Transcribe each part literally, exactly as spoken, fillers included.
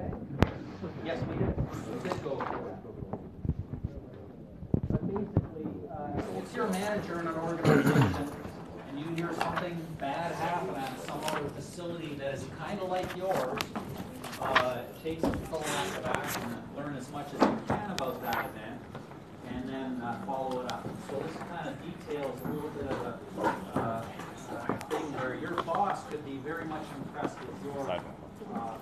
okay? Yes, we did. We did go over that. But basically, uh, if you're a manager in an organization and you hear something bad happen at some other facility that is kind of like yours, uh, take some proactive action and learn as much as you can about that event, and then uh, follow it up. So this kind of details a little bit of a uh, thing where your boss could be very much impressed with your uh,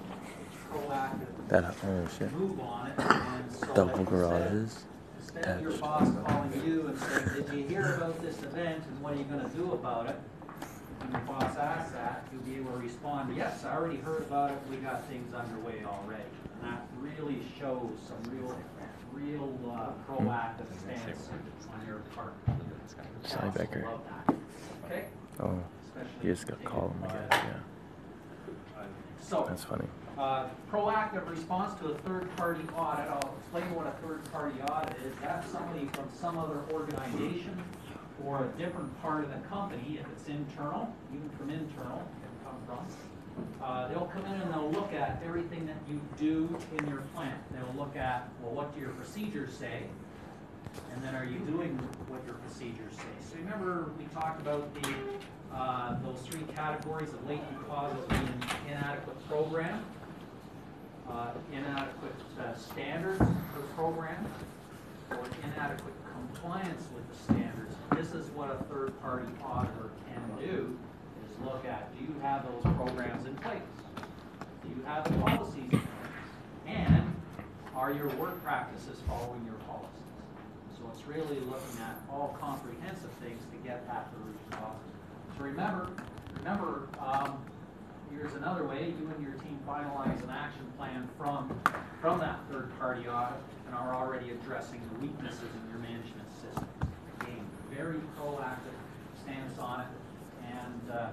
proactive that, oh, shit. move on it. And so double garages. Instead, instead of your boss calling you and saying, did you hear about this event and what are you going to do about it? When your boss asks that, you'll be able to respond, yes, I already heard about it. We got things underway already. And that really shows some real real uh, proactive mm. stance on your part. Seibecker. Okay? Oh, you just got to call him again, yeah. So, that's funny. Uh, proactive response to a third-party audit. I'll explain what a third-party audit is. That's somebody from some other organization or a different part of the company. If it's internal, even from internal, it can come from. Uh, they'll come in and they'll look at everything that you do in your plant. They'll look at, well, what do your procedures say? And then are you doing what your procedures say? So remember we talked about the uh, those three categories of latent causes being inadequate program, uh, inadequate uh, standards for program, or inadequate compliance with the standards. This is what a third-party auditor can do. Look at, do you have those programs in place? Do you have the policies in place? And are your work practices following your policies? So it's really looking at all comprehensive things to get that to the root cause. So remember, remember, um, here's another way, you and your team finalize an action plan from, from that third-party audit and are already addressing the weaknesses in your management system. Again, very proactive stance on it. And uh,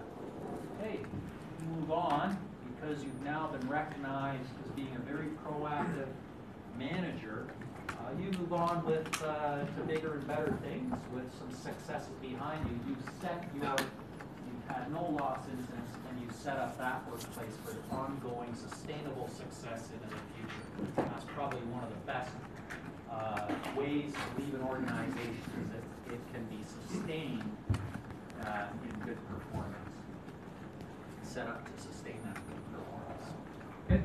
hey, you move on because you've now been recognized as being a very proactive manager. Uh, you move on with uh, to bigger and better things with some successes behind you. You've set your, you've had no loss incidents, and you've set up that workplace for ongoing, sustainable success into the future. And that's probably one of the best uh, ways to leave an organization is that it can be sustained. Uh, in good performance, set up to sustain that good performance. Okay.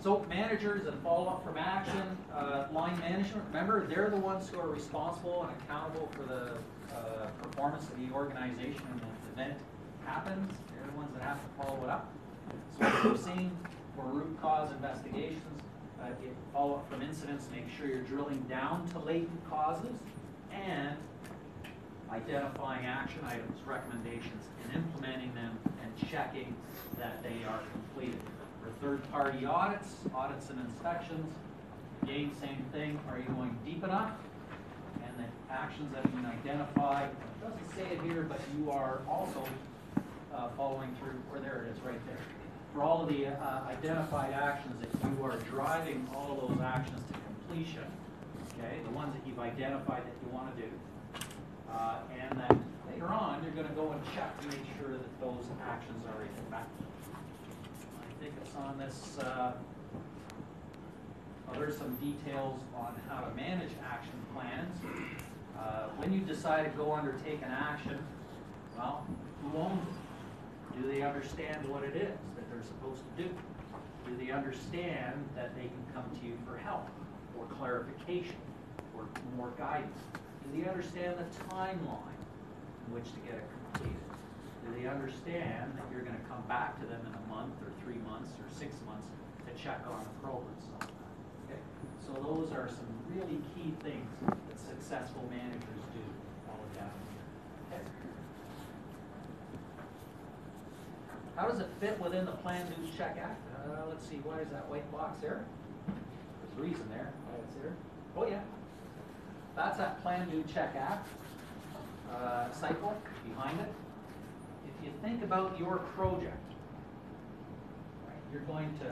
So managers and follow-up from action, uh, line management, remember they're the ones who are responsible and accountable for the uh, performance of the organization when the event happens. They're the ones that have to follow it up. So as we've seen for root cause investigations, uh, if follow up from incidents, make sure you're drilling down to latent causes and identifying action items, recommendations, and implementing them and checking that they are completed. For third-party audits, audits and inspections, again, same thing. Are you going deep enough? And the actions that have been identified, it doesn't say it here, but you are also uh, following through, or there it is right there. For all of the uh, identified actions, if you are driving all of those actions to completion, okay, the ones that you've identified that you want to do, Uh, and then later on, you're going to go and check to make sure that those actions are effective. I think it's on this. Uh, well, there's some details on how to manage action plans. Uh, when you decide to go undertake an action, well, who owns it? Do they understand what it is that they're supposed to do? Do they understand that they can come to you for help or clarification or more guidance? Do they understand the timeline in which to get it completed? Do they understand that you're going to come back to them in a month or three months or six months to check on the progress on that? Okay. So those are some really key things that successful managers do all down here. Okay. How does it fit within the Plan, Do, Check Act? Uh, let's see, why is that white box there? There's a reason there why it's there. Oh yeah. That's that Plan, Do, Check Act uh, cycle behind it. If you think about your project, right, you're going to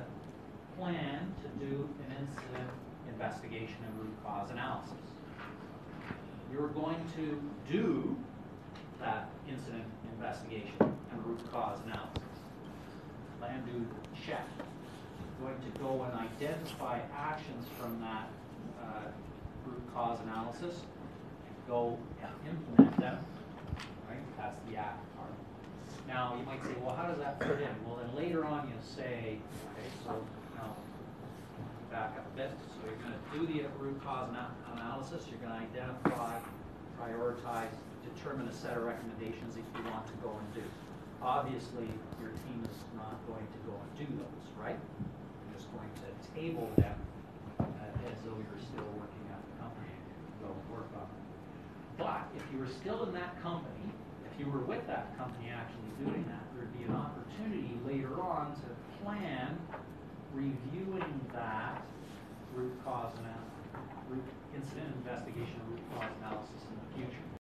plan to do an incident investigation and root cause analysis. You're going to do that incident investigation and root cause analysis. Plan, do, check. going to go and identify actions from that uh, root cause analysis and go implement them. Right? That's the act part. Now you might say, well, how does that fit in? Well, then later on you'll say, okay, so now back up a bit. So you're going to do the root cause ana analysis. You're going to identify, prioritize, determine a set of recommendations that you want to go and do. Obviously, your team is not going to go and do those, right? You're just going to table them uh, as though you're still working at the company and go work on them. But if you were still in that company, if you were with that company actually doing that, there'd be an opportunity later on to plan reviewing that root cause analysis, root incident investigation, root cause analysis in the future.